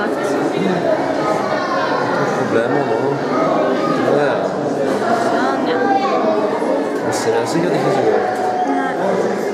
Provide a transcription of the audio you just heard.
kontakt. Problemer nå. Ja, ja. Sånn, ja. Det ser sikkert ikke så godt. Nei.